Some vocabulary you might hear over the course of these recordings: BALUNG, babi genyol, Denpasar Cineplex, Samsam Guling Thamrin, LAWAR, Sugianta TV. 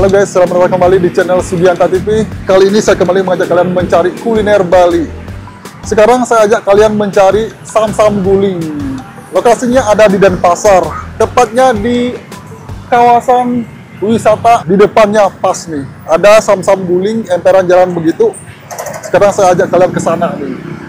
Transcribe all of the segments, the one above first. Halo guys, selamat datang kembali di channel Sugianta TV. Kali ini saya kembali mengajak kalian mencari kuliner Bali. Sekarang saya ajak kalian mencari samsam guling. Lokasinya ada di Denpasar, tepatnya di kawasan wisata di depannya pas nih. Ada samsam guling, emperan jalan begitu. Sekarang saya ajak kalian ke sana nih.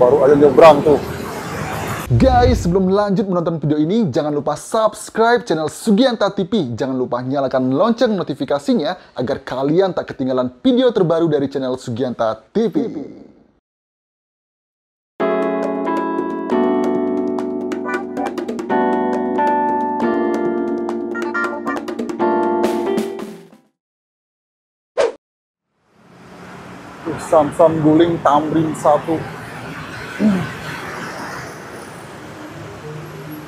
Baru aja nyebrang tuh. Guys, sebelum lanjut menonton video ini, jangan lupa subscribe channel Sugianta TV. Jangan lupa nyalakan lonceng notifikasinya agar kalian tak ketinggalan video terbaru dari channel Sugianta TV. Samsam guling Thamrin 1.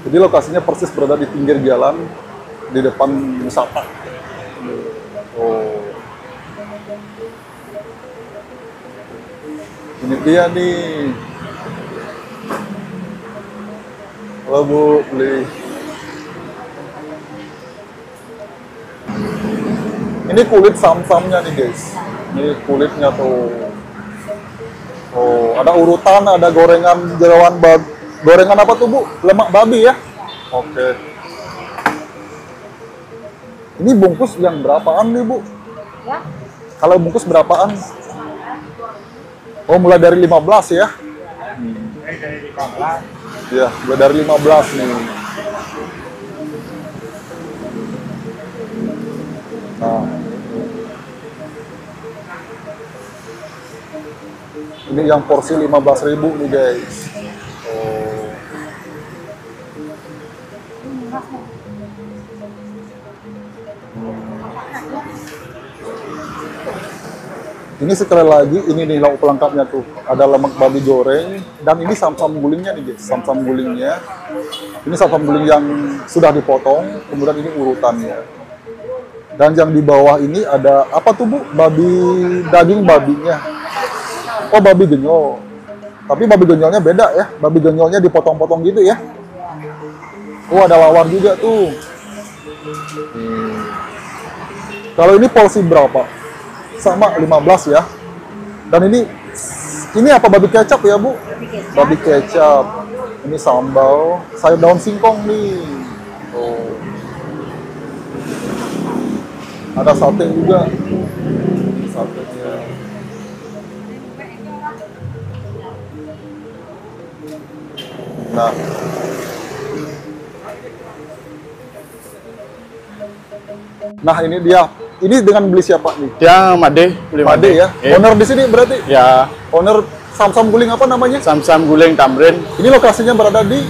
Jadi lokasinya persis berada di pinggir jalan di depan wisata. Oh, ini dia nih. Halo Bu, beli. Ini kulit samsamnya nih guys. Ini kulitnya tuh. Oh, ada urutan, ada gorengan jerawan babi. Gorengan apa tuh, Bu? Lemak babi ya? Oke. Okay. Ini bungkus yang berapaan nih, Bu? Ya. Kalau bungkus berapaan? Oh, mulai dari 15 ya? Mulai dari 15. Iya, mulai dari 15 nih. Nah. Ini yang porsi 15.000 nih guys. Oh. Ini sekali lagi, ini nih lauk pelengkapnya tuh. Ada lemak babi goreng, dan ini samsam gulingnya nih guys. Samsam gulingnya. Ini samsam guling yang sudah dipotong, kemudian ini urutannya. Dan yang di bawah ini ada apa tuh Bu? Babi, daging babinya. Oh, babi genyol. Tapi babi genyolnya beda ya. Babi genyolnya dipotong-potong gitu ya. Oh, ada lawar juga tuh. Kalau ini porsi berapa? Sama 15 ya. Dan ini apa, babi kecap ya Bu? Babi kecap. Ini sambal, sayur daun singkong nih. Oh. Ada sate juga. Satenya. Nah, ini dia. Ini dengan beli siapa nih? Ya, Made. Beli Made ya. Yeah. Owner di sini berarti? Ya. Owner samsam guling apa namanya? Samsam guling Thamrin. Ini lokasinya berada di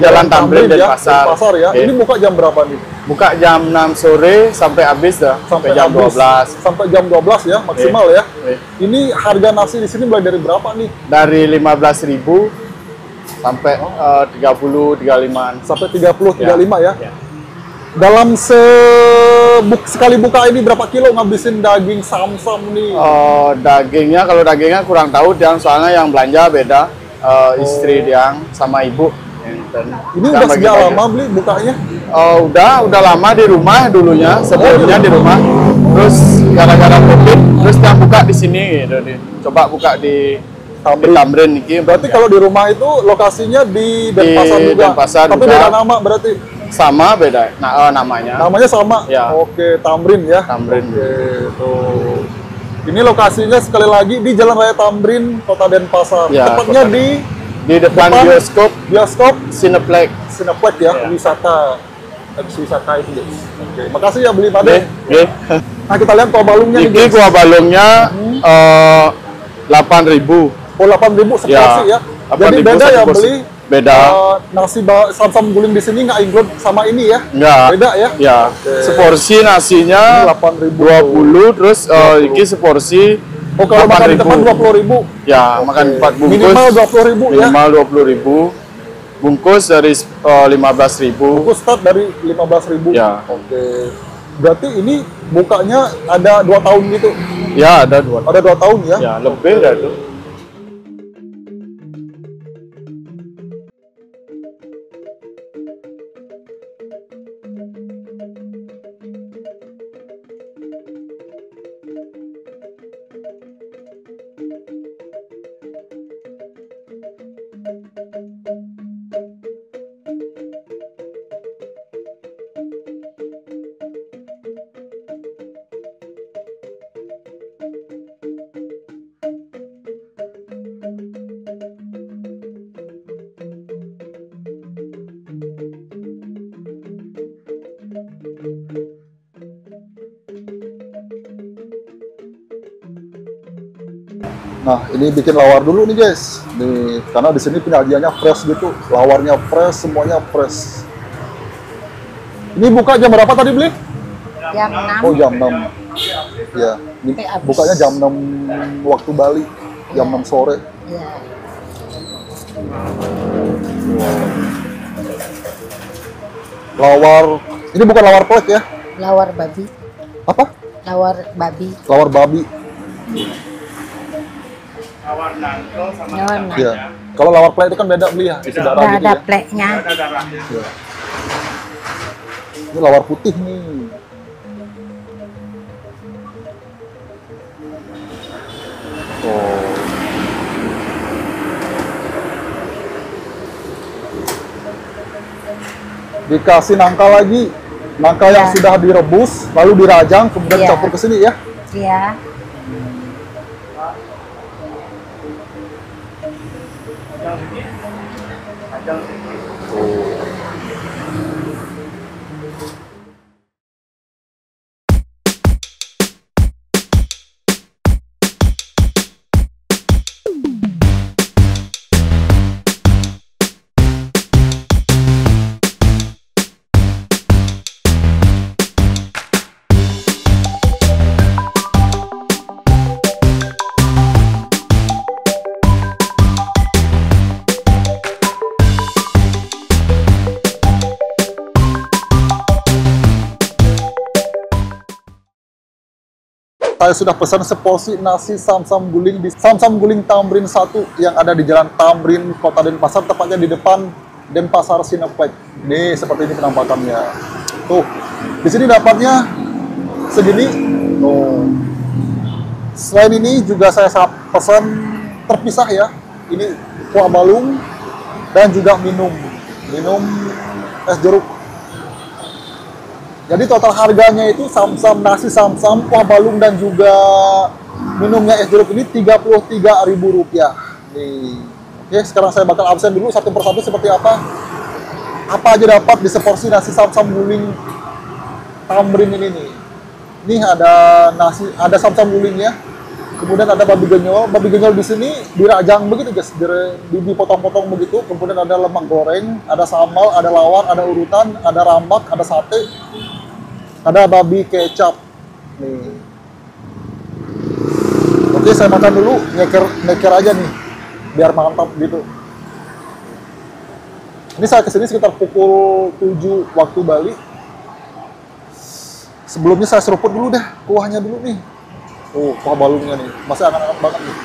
Jalan Thamrin dan Pasar. Pasar ya. Yeah. Ini buka jam berapa nih? Buka jam 6 sore sampai habis ya. Sampai jam 12. Sampai jam 12 ya maksimal yeah. Ya. Yeah. Ini harga nasi di sini mulai dari berapa nih? Dari 15.000. Sampai 30-35an. Sampai 30-35 ya. Ya. Dalam sekali buka ini berapa kilo ngabisin daging samsam nih? Dagingnya, kalau dagingnya kurang tahu, dan soalnya yang belanja beda. Istri yang sama ibu. Ini udah sejak lama beli bukanya? Udah lama di rumah dulunya, sebelumnya di rumah. Terus gara-gara COVID, terus yang buka di sini gitu. Coba buka di Thamrin ini. Berarti kalau di rumah itu lokasinya di Denpasar juga. Denpasar tapi beda nama berarti. Sama beda. Nah, namanya. Namanya sama. Ya. Oke, Thamrin ya. Thamrin. Oke, tuh. Ini lokasinya sekali lagi di Jalan Raya Thamrin, Kota Denpasar. Ya, tepatnya di depan bioskop Cineplex ya, ya. Wisata. Wisata itu. Oke. Okay. Makasih ya beli Pade. Oke. Nah, kita lihat kuah balungnya nih. Ini kuah balungnya 8.000. Oh, 8.000 seporsi ya. Ya. Jadi beda ya beli. Beda. Nasi samsam guling di sini nggak include sama ini ya? Nggak. Beda ya? Ya. Okay. Seporsi nasinya 8.020, terus ini seporsi. Oh, kalau makan di tempat 20.000. Ya, okay. Makan 4 bungkus. Minimal 20.000 ya. Minimal 20.000. Bungkus dari 15.000. Bungkus start dari 15.000. Ya. Oke. Okay. Berarti ini bukanya ada 2 tahun gitu. Ya, ada 2 tahun ya? Ya, lebih dari itu. Nah, ini bikin lawar dulu nih guys. Nih, karena di sini penyajiannya fresh gitu. Lawarnya fresh, semuanya fresh. Ini buka jam berapa tadi beli? Jam 6. Oh, jam 6. Ya, ini bukanya jam 6 waktu Bali, jam 6 sore. Iya. Lawar. Ini bukan lawar plek ya? Lawar babi. Apa? Lawar babi. Lawar babi. Lawar nangkol sama lawar. Iya. Kalau lawar plek itu kan beda beli ya, beda darah gitu. Ada ya? Pleknya. Ada darahnya. Ya. Ini lawar putih nih. Oh. Dikasih nangka lagi. Nangka ya, yang sudah direbus lalu dirajang kemudian campur ke sini ya. Iya. Oh. Saya sudah pesan seporsi nasi Samsam Guling di Samsam Guling Thamrin 1 yang ada di Jalan Thamrin, Kota Denpasar, tepatnya di depan Denpasar Cineplex. Nih, seperti ini penampakannya. Tuh, di sini dapatnya segini. Tuh. Selain ini juga saya pesan terpisah ya. Ini kuah balung dan juga minum es jeruk. Jadi total harganya itu samsam, nasi samsam, kuah balung dan juga minumnya es jeruk ini Rp33.000. Nih. Oke, sekarang saya bakal absen dulu satu persatu seperti apa aja dapat di seporsi nasi samsam guling Thamrin ini nih. Ini ada nasi, ada samsam gulingnya. Kemudian ada babi genyol. Babi genyol di sini dirajang begitu guys, dipotong-potong begitu. Kemudian ada lemak goreng, ada sambal, ada lawar, ada urutan, ada rambak, ada sate. Ada babi kecap nih. Oke, saya makan dulu, nyeker aja nih biar mantap gitu. Ini saya kesini sekitar pukul 7 waktu Bali. Sebelumnya saya seruput dulu deh kuahnya dulu nih. Oh, kuah balungnya nih masih anget-anget banget nih.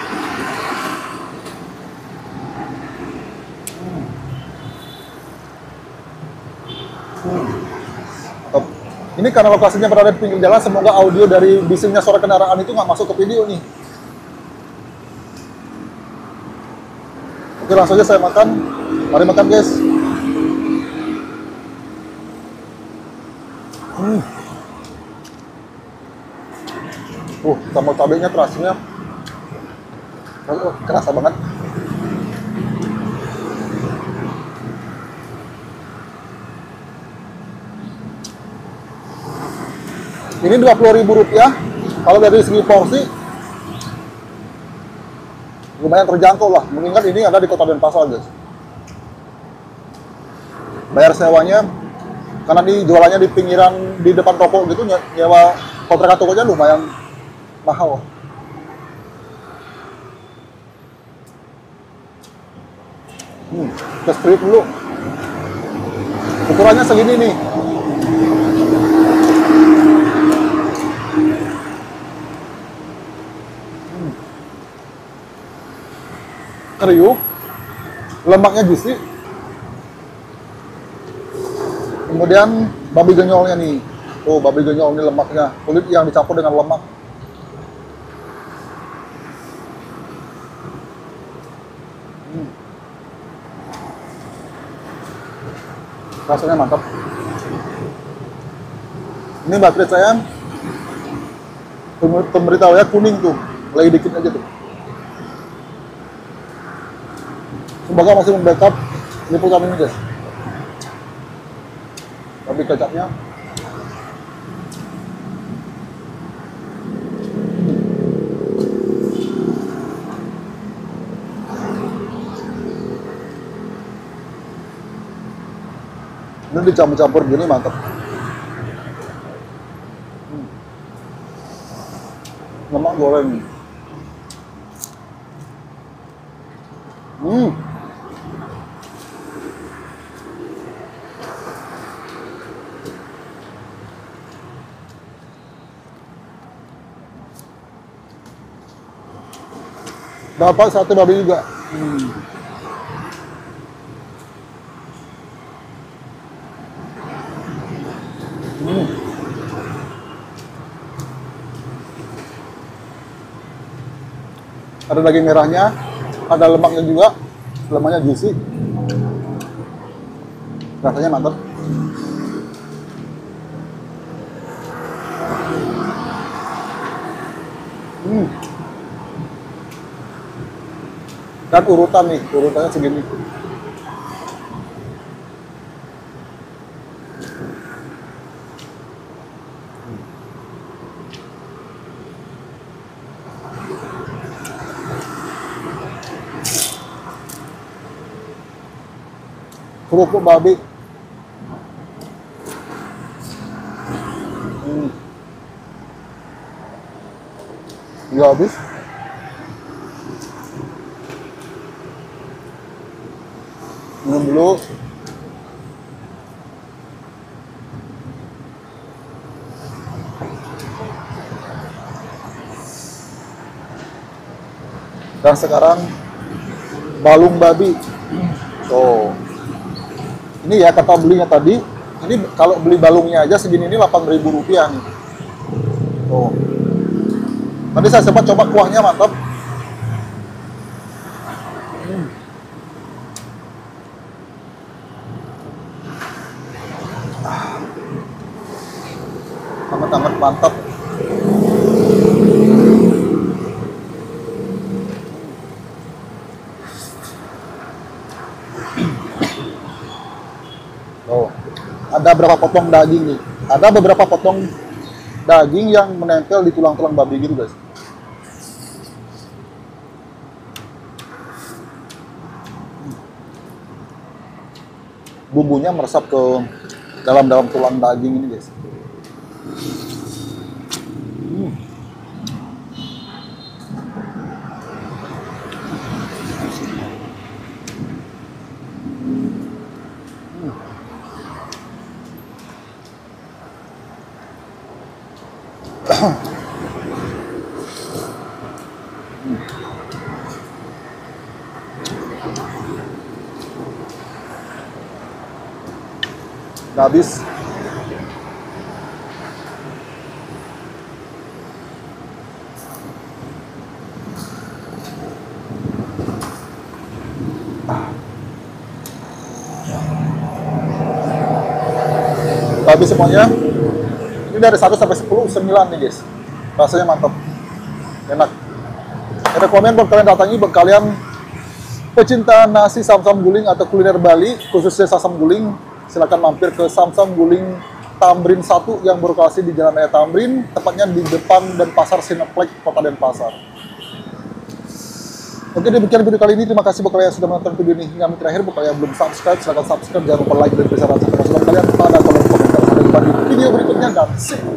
Ini karena lokasinya berada di pinggir jalan, semoga audio dari bisingnya suara kendaraan itu nggak masuk ke video nih. Oke, langsung aja saya makan. Mari makan guys. Sambal cabenya terasinya kerasa banget. Ini Rp20.000, kalau dari segi porsi lumayan terjangkau lah, mengingat ini ada di Kota Denpasar guys. Bayar sewanya, karena ini jualannya di pinggiran, di depan toko gitu, nyewa kontrakan tokonya lumayan mahal. Kita strip dulu. Ukurannya segini nih. Kriuk, lemaknya juicy, kemudian babi genyolnya nih. Oh, babi genyol ini lemaknya, kulit yang dicampur dengan lemak. Rasanya mantap. Ini baterai saya pemberitahunya kuning tuh, lagi dikit aja tuh. Semoga masih membackup liputan ini guys. Tapi kecapnya Ini dicampur-campur gini mantep. Lemak goreng. Dapat sate babi juga. Ada daging merahnya, ada lemaknya juga, lemaknya juicy, rasanya mantap. Dan urutan nih, urutannya segini. Kerupuk babi. Ya habis. Minum dulu. Dan sekarang balung babi. Tuh. Ini ya kata belinya tadi, ini kalau beli balungnya aja segini ini Rp8.000 nih. Tuh. Tadi saya sempat coba kuahnya mantap. Sangat-sangat mantap. Ada berapa potong daging nih? Ada beberapa potong daging yang menempel di tulang-tulang babi gitu, guys. Bumbunya meresap ke dalam tulang daging ini, guys. Udah habis. Habis semuanya. Ini dari 1 sampai 10, 9 nih guys. Rasanya mantap. Enak. Saya rekomen buat kalian datangi, buat kalian pecinta nasi samsam guling atau kuliner Bali, khususnya samsam guling, silakan mampir ke Samsam Guling Thamrin 1 yang berlokasi di Jalan Raya Thamrin, tepatnya di depan Denpasar Cineplex, Kota Denpasar. Oke, demikian video kali ini. Terima kasih buat kalian yang sudah menonton video ini hingga terakhir. Buat kalian yang belum subscribe, silakan subscribe. Jangan lupa like dan share. Terima kasih kalian pada kolom komentar. Sampai jumpa di video berikutnya dan see you.